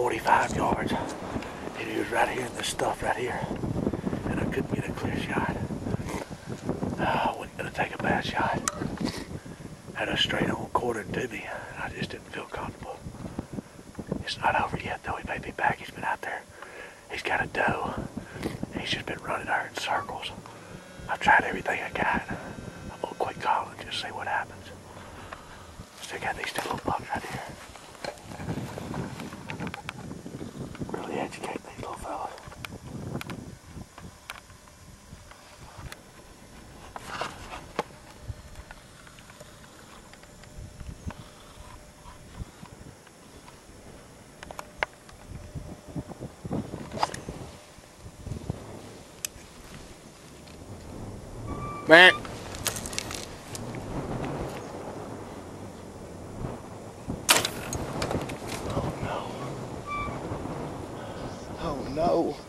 45 yards, and he was right here in this stuff right here, and I couldn't get a clear shot. I wasn't gonna take a bad shot. Had a straight on quartered to me, and I just didn't feel comfortable. It's not over yet though, he may be back, he's been out there. He's got a doe, and he's just been running her in circles. I've tried everything I got. I'm gonna quit calling, just see what happens. Still got these two little pups right here. Really educate these little fellas. Man. Oh no. Oh no.